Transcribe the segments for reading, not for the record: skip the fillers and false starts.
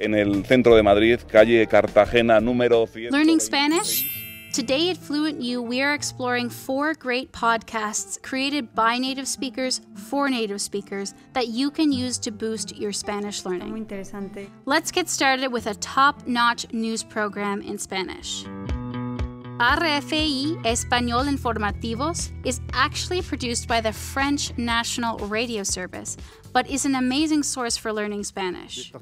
en el centro de Madrid, calle Cartagena número 100. Learning Spanish? Today at FluentU, we are exploring 4 great podcasts created by native speakers for native speakers that you can use to boost your Spanish learning. Muy interesante. Let's get started with a top-notch news program in Spanish. RFI Español Informativos is actually produced by the French National Radio Service, but is an amazing source for learning Spanish.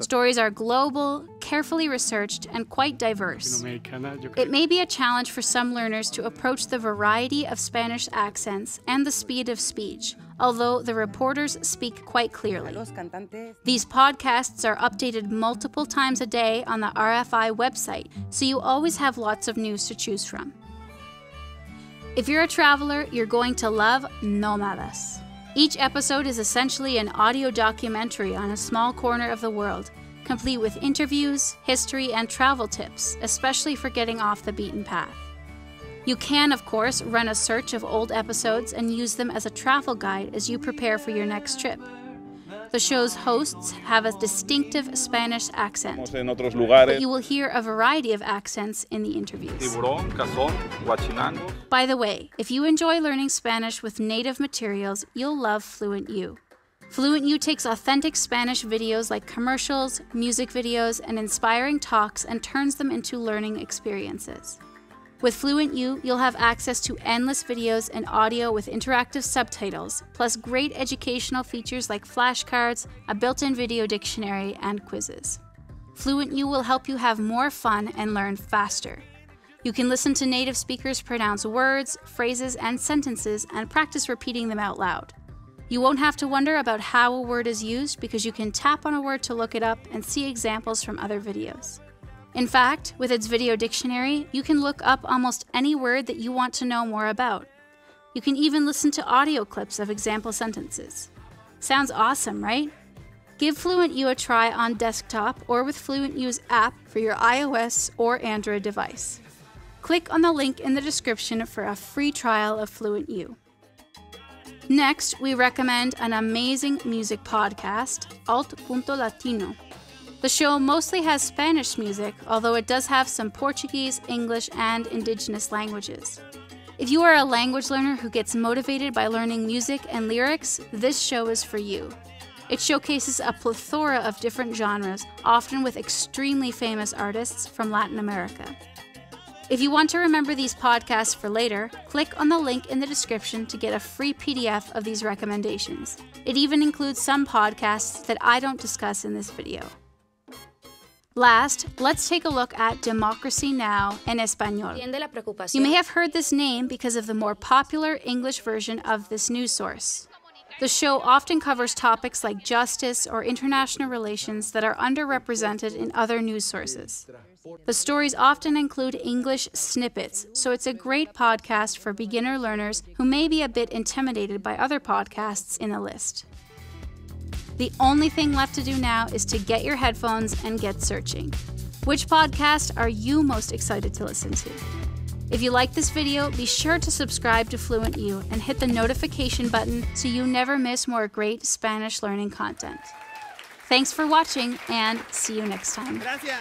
Stories are global, carefully researched, and quite diverse. It may be a challenge for some learners to approach the variety of Spanish accents and the speed of speech, although the reporters speak quite clearly. These podcasts are updated multiple times a day on the RFI website, so you always have lots of news to choose from. If you're a traveler, you're going to love Nómadas. Each episode is essentially an audio documentary on a small corner of the world, complete with interviews, history, and travel tips, especially for getting off the beaten path. You can, of course, run a search of old episodes and use them as a travel guide as you prepare for your next trip. The show's hosts have a distinctive Spanish accent, but you will hear a variety of accents in the interviews. By the way, if you enjoy learning Spanish with native materials, you'll love FluentU. FluentU takes authentic Spanish videos like commercials, music videos, and inspiring talks and turns them into learning experiences. With FluentU, you'll have access to endless videos and audio with interactive subtitles, plus great educational features like flashcards, a built-in video dictionary, and quizzes. FluentU will help you have more fun and learn faster. You can listen to native speakers pronounce words, phrases, and sentences and practice repeating them out loud. You won't have to wonder about how a word is used because you can tap on a word to look it up and see examples from other videos. In fact, with its video dictionary, you can look up almost any word that you want to know more about. You can even listen to audio clips of example sentences. Sounds awesome, right? Give FluentU a try on desktop or with FluentU's app for your iOS or Android device. Click on the link in the description for a free trial of FluentU. Next, we recommend an amazing music podcast, Alt.Latino. The show mostly has Spanish music, although it does have some Portuguese, English, and indigenous languages. If you are a language learner who gets motivated by learning music and lyrics, this show is for you. It showcases a plethora of different genres, often with extremely famous artists from Latin America. If you want to remember these podcasts for later, click on the link in the description to get a free PDF of these recommendations. It even includes some podcasts that I don't discuss in this video. Last, let's take a look at Democracy Now! En Español. You may have heard this name because of the more popular English version of this news source. The show often covers topics like justice or international relations that are underrepresented in other news sources. The stories often include English snippets, so it's a great podcast for beginner learners who may be a bit intimidated by other podcasts in the list. The only thing left to do now is to get your headphones and get searching. Which podcast are you most excited to listen to? If you like this video, be sure to subscribe to FluentU and hit the notification button so you never miss more great Spanish learning content. Thanks for watching and see you next time. Gracias.